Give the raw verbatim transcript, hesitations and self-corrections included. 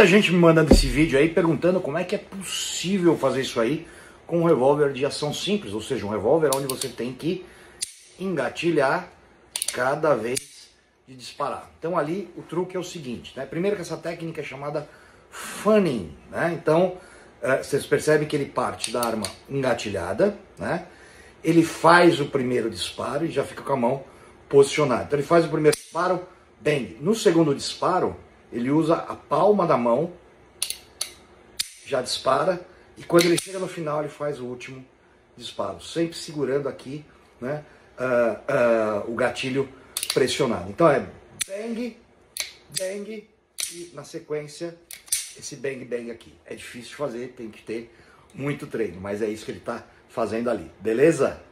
muita gente me mandando esse vídeo aí, perguntando como é que é possível fazer isso aí com um revólver de ação simples, ou seja, um revólver onde você tem que engatilhar cada vez de disparar. Então ali o truque é o seguinte, né? Primeiro que essa técnica é chamada fanning, né? Então uh, vocês percebem que ele parte da arma engatilhada, né? Ele faz o primeiro disparo e já fica com a mão posicionada. Então ele faz o primeiro disparo, bang. No segundo disparo, ele usa a palma da mão, já dispara, e quando ele chega no final, ele faz o último disparo, sempre segurando aqui, né, uh, uh, o gatilho pressionado. Então é bang, bang, e na sequência, esse bang, bang aqui. É difícil fazer, tem que ter muito treino, mas é isso que ele está fazendo ali, beleza?